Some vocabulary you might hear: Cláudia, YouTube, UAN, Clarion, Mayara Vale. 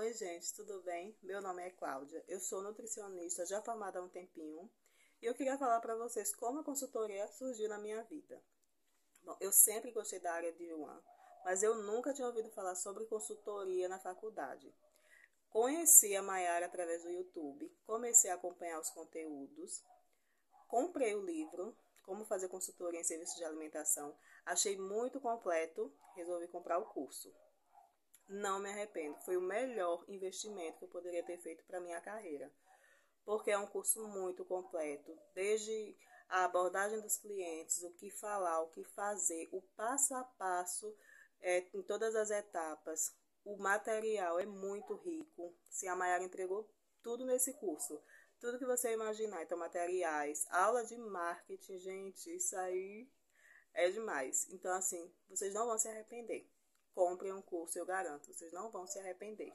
Oi, gente, tudo bem? Meu nome é Cláudia, eu sou nutricionista já formada há um tempinho e eu queria falar para vocês como a consultoria surgiu na minha vida. Bom, eu sempre gostei da área de UAN, mas eu nunca tinha ouvido falar sobre consultoria na faculdade. Conheci a Mayara através do YouTube, comecei a acompanhar os conteúdos, comprei o livro Como Fazer Consultoria em Serviços de Alimentação, achei muito completo, resolvi comprar o curso. Não me arrependo, foi o melhor investimento que eu poderia ter feito para a minha carreira, porque é um curso muito completo, desde a abordagem dos clientes, o que falar, o que fazer, o passo a passo, em todas as etapas. O material é muito rico, se a Mayara entregou tudo nesse curso, tudo que você imaginar, então materiais, aula de marketing, gente, isso aí é demais. Então assim, vocês não vão se arrepender. Comprem um curso, eu garanto, vocês não vão se arrepender.